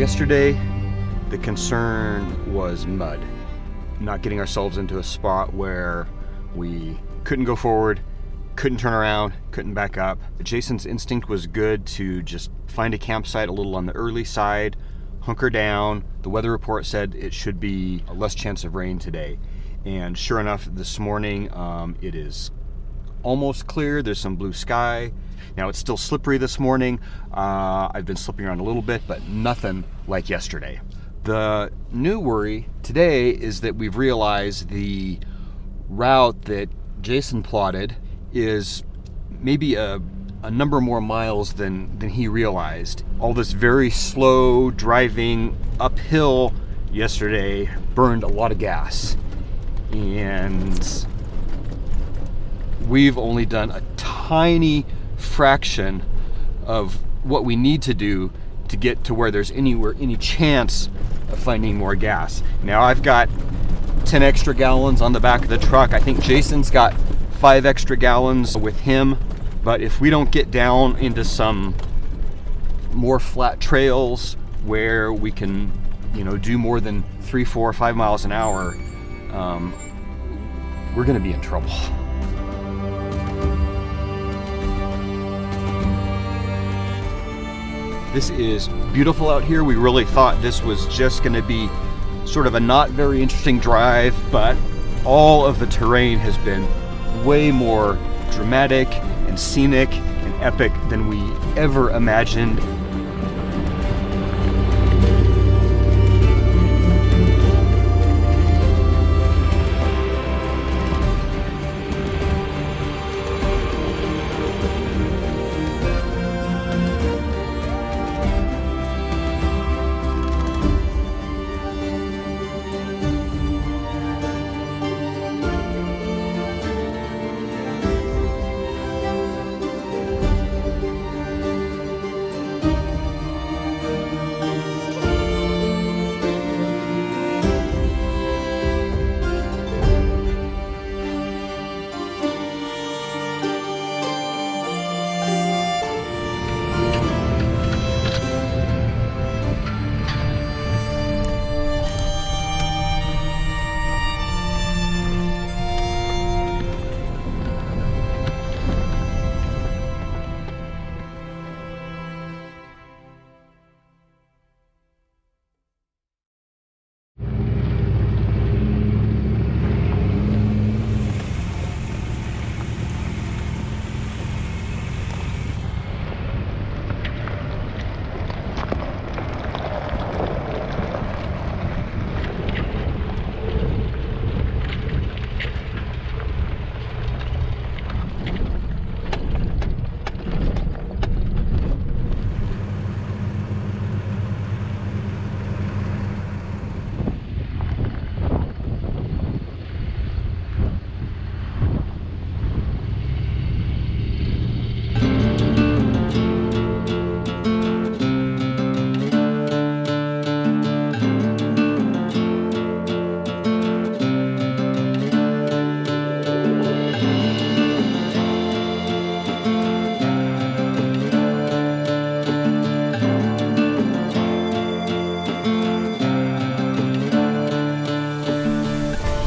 Yesterday, the concern was mud. Not getting ourselves into a spot where we couldn't go forward, couldn't turn around, couldn't back up. Jason's instinct was good to just find a campsite a little on the early side, hunker down. The weather report said it should be a less chance of rain today. And sure enough, this morning, it is almost clear. There's some blue sky. Now it's still slippery this morning. I've been slipping around a little bit, but nothing like yesterday. The new worry today is that we've realized the route that Jason plotted is maybe a number more miles than he realized. All this very slow driving uphill yesterday burned a lot of gas. And we've only done a tiny fraction of what we need to do to get to where there's any chance of finding more gas. Now I've got 10 extra gallons on the back of the truck. I think Jason's got 5 extra gallons with him. But if we don't get down into some more flat trails where we can, you know, do more than 3, 4, or 5 miles an hour, we're gonna be in trouble. This is beautiful out here. We really thought this was just gonna be sort of a not very interesting drive, but all of the terrain has been way more dramatic and scenic and epic than we ever imagined.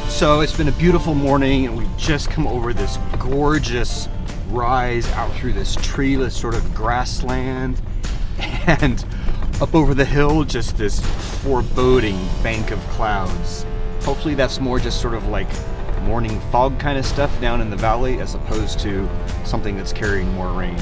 So it's been a beautiful morning and we've just come over this gorgeous rise out through this treeless sort of grassland, and up over the hill just this foreboding bank of clouds. Hopefully that's more just sort of like morning fog kind of stuff down in the valley as opposed to something that's carrying more rain.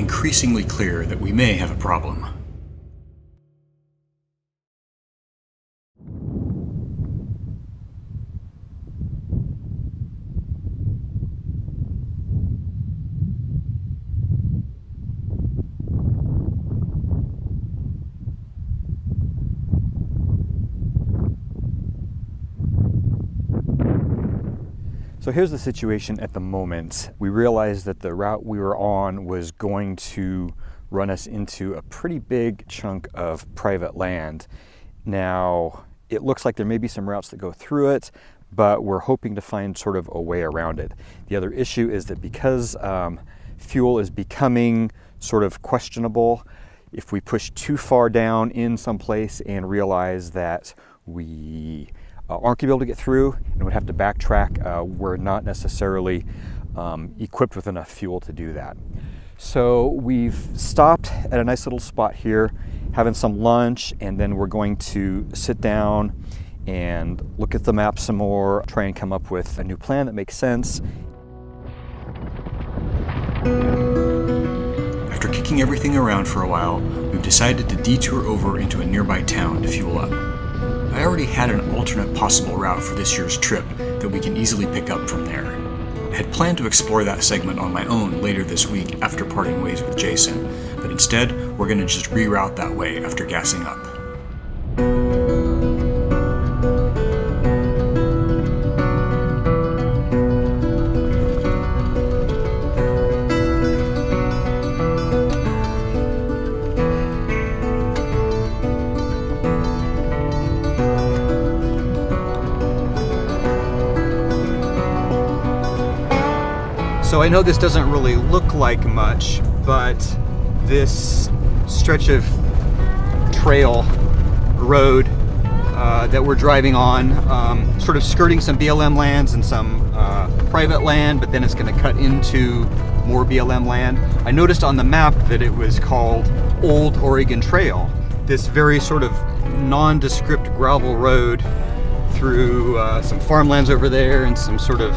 increasingly clear that we may have a problem. So here's the situation at the moment. We realized that the route we were on was going to run us into a pretty big chunk of private land. Now, it looks like there may be some routes that go through it, but we're hoping to find sort of a way around it. The other issue is that because fuel is becoming sort of questionable, if we push too far down in some place and realize that we aren't gonna be able to get through and would have to backtrack, we're not necessarily equipped with enough fuel to do that. So we've stopped at a nice little spot here, having some lunch, and then we're going to sit down and look at the map some more, try and come up with a new plan that makes sense. After kicking everything around for a while, we've decided to detour over into a nearby town to fuel up. I already had an alternate possible route for this year's trip that we can easily pick up from there. I had planned to explore that segment on my own later this week after parting ways with Jason, but instead we're going to just reroute that way after gassing up. So I know this doesn't really look like much, but this stretch of trail road that we're driving on, sort of skirting some BLM lands and some private land, but then it's going to cut into more BLM land. I noticed on the map that it was called Old Oregon Trail, this very sort of nondescript gravel road through some farmlands over there and some sort of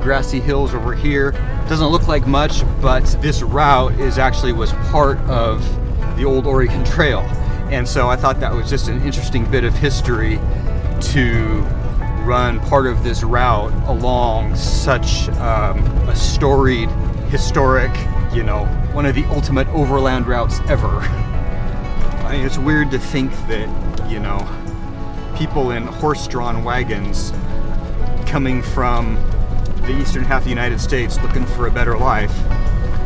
grassy hills over here. Doesn't look like much, but this route is actually was part of the Old Oregon Trail. And so I thought that was just an interesting bit of history to run part of this route along such a storied, historic, you know, one of the ultimate overland routes ever. I mean, it's weird to think that, you know, people in horse-drawn wagons coming from the eastern half of the United States looking for a better life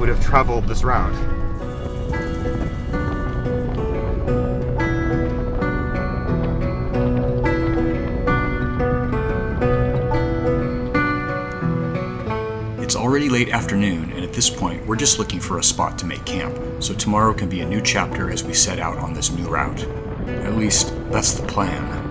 would have traveled this route. It's already late afternoon, and at this point we're just looking for a spot to make camp, so tomorrow can be a new chapter as we set out on this new route. At least that's the plan.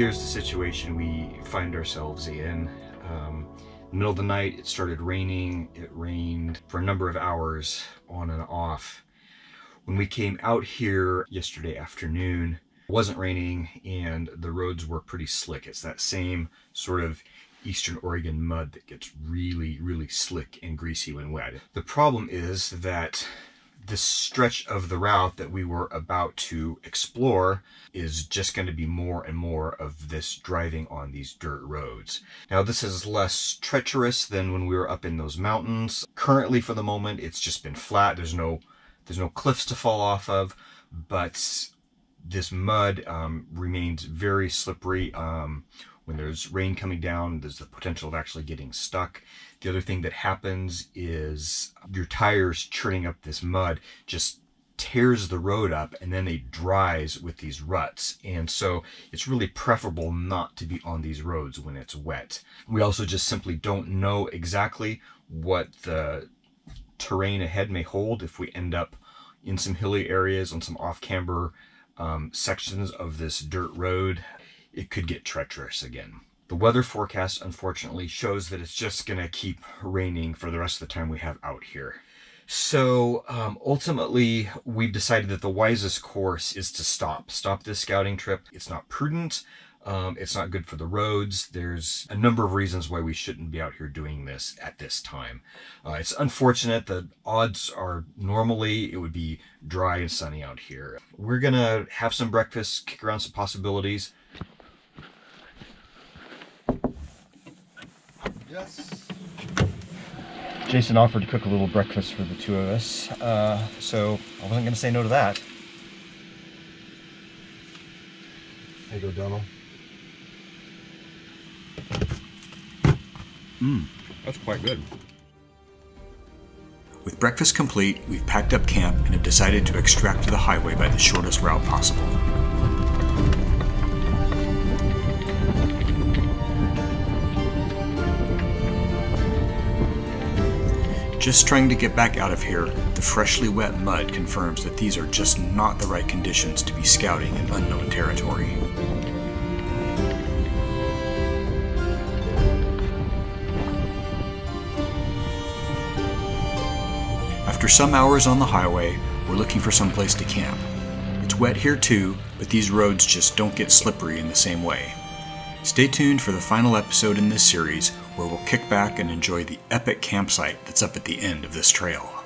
here's the situation we find ourselves in. Middle of the night, it started raining. It rained for a number of hours on and off. When we came out here yesterday afternoon, it wasn't raining and the roads were pretty slick. It's that same sort of Eastern Oregon mud that gets really, really slick and greasy when wet. The problem is that this stretch of the route that we were about to explore is just going to be more and more of this driving on these dirt roads. Now, this is less treacherous than when we were up in those mountains. Currently, for the moment, it's just been flat. There's no cliffs to fall off of, but this mud remains very slippery. When there's rain coming down, there's the potential of actually getting stuck. The other thing that happens is your tires churning up this mud just tears the road up, and then it dries with these ruts. And so it's really preferable not to be on these roads when it's wet. We also just simply don't know exactly what the terrain ahead may hold if we end up in some hilly areas, on some off-camber sections of this dirt road. It could get treacherous again. The weather forecast, unfortunately, shows that it's just going to keep raining for the rest of the time we have out here. So ultimately, we've decided that the wisest course is to stop this scouting trip. It's not prudent. It's not good for the roads. There's a number of reasons why we shouldn't be out here doing this at this time. It's unfortunate. The odds are normally it would be dry and sunny out here. We're going to have some breakfast, kick around some possibilities. Yes. Jason offered to cook a little breakfast for the two of us, so I wasn't going to say no to that. There you go, Donald. That's quite good. With breakfast complete, we've packed up camp and have decided to extract to the highway by the shortest route possible. Just trying to get back out of here, the freshly wet mud confirms that these are just not the right conditions to be scouting in unknown territory. After some hours on the highway, we're looking for some place to camp. It's wet here too, but these roads just don't get slippery in the same way. Stay tuned for the final episode in this series, where we'll kick back and enjoy the epic campsite that's up at the end of this trail.